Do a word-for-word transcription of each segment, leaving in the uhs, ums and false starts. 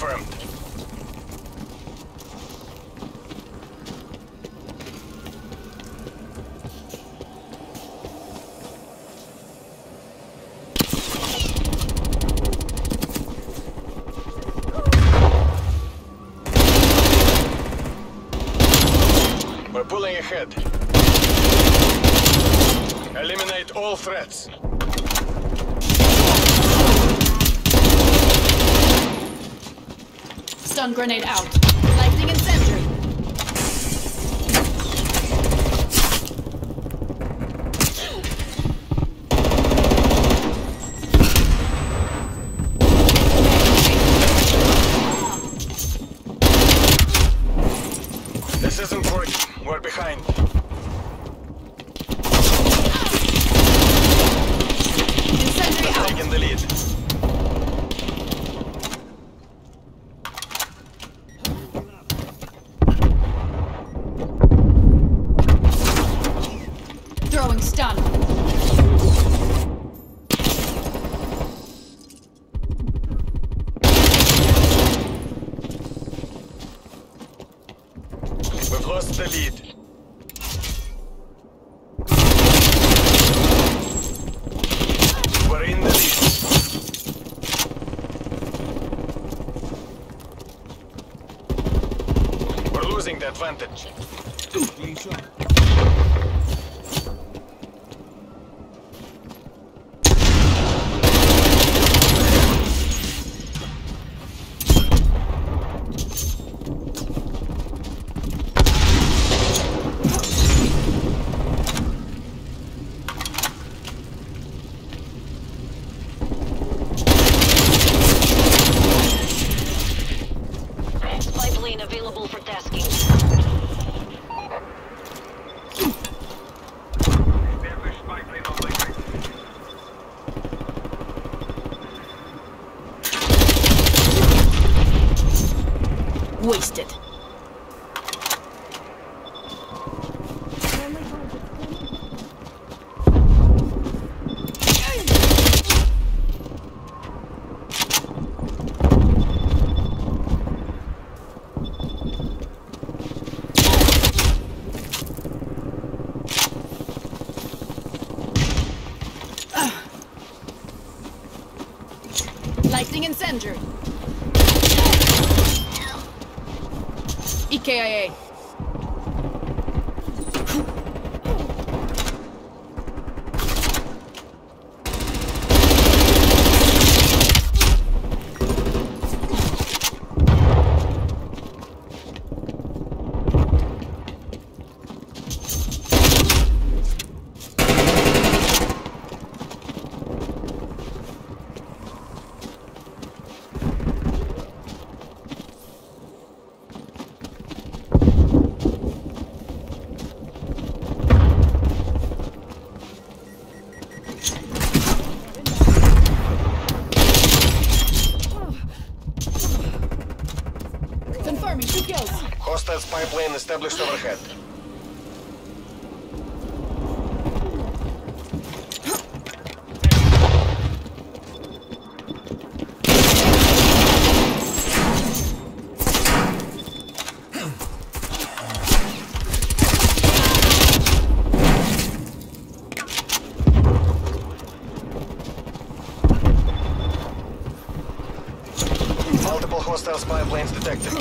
Confirmed. We're pulling ahead. Eliminate all threats. Stun grenade out. Lightning and sentry. This isn't working. We're behind. Incendiary out. Taking the lead. Throwing stun. We've lost the lead. We're in the lead. We're losing the advantage. Available for tasking. Wasted. Lightning and sentry. E K I A Hostile spy plane established overhead. Multiple hostile spy planes detected.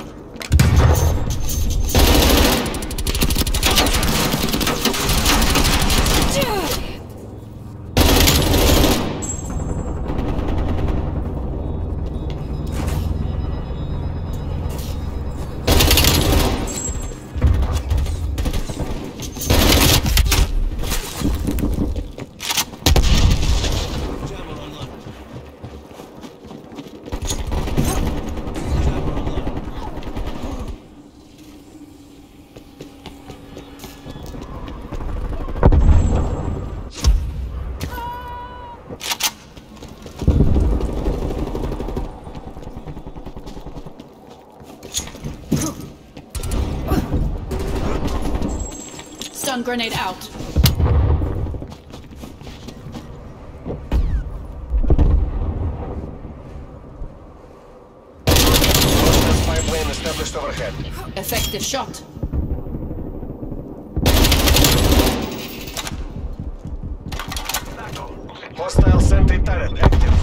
Stun grenade out. established overhead. Effective shot. Hostile sentry turret active.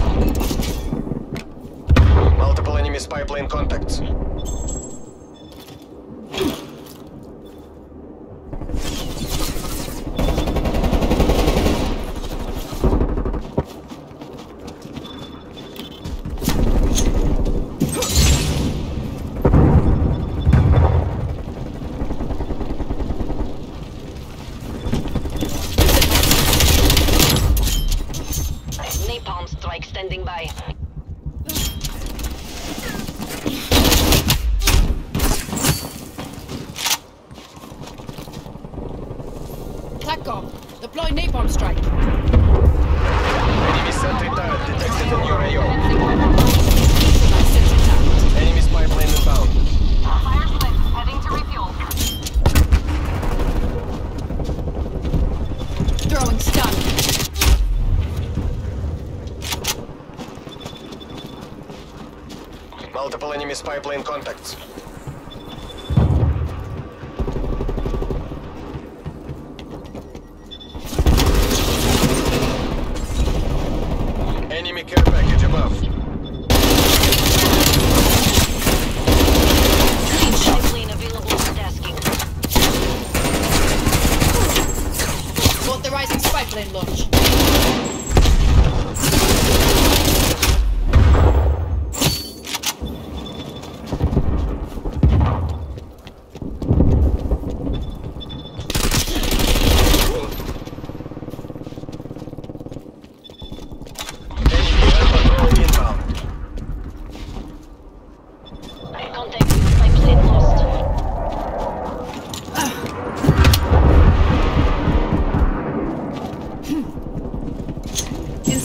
Multiple enemies pipeline contacts. Deploy napalm strike. Enemy sentry turret detected in your A O. Enemy's pipeline inbound. Fire split, heading to refuel. Throwing stun. Multiple enemies pipeline contacts. Enemy care package above. Clean pipeline available for tasking. Got the rising pipeline launch.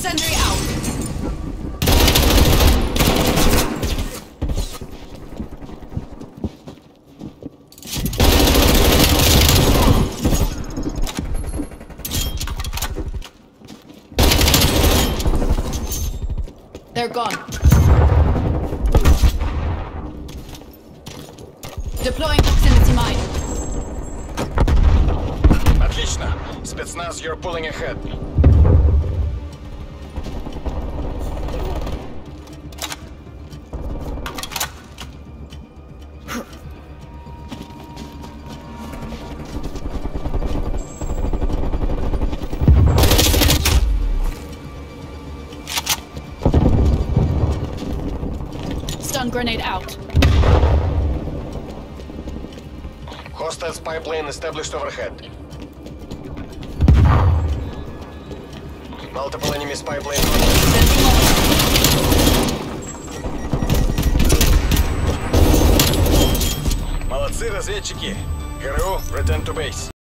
Sentry out. They're gone. Deploying proximity mine. Отлично. Спецназ, you're pulling ahead. Grenade out. Hostiles pipeline established overhead. Multiple enemies pipeline. Молодцы разведчики. ГРУ, return to base.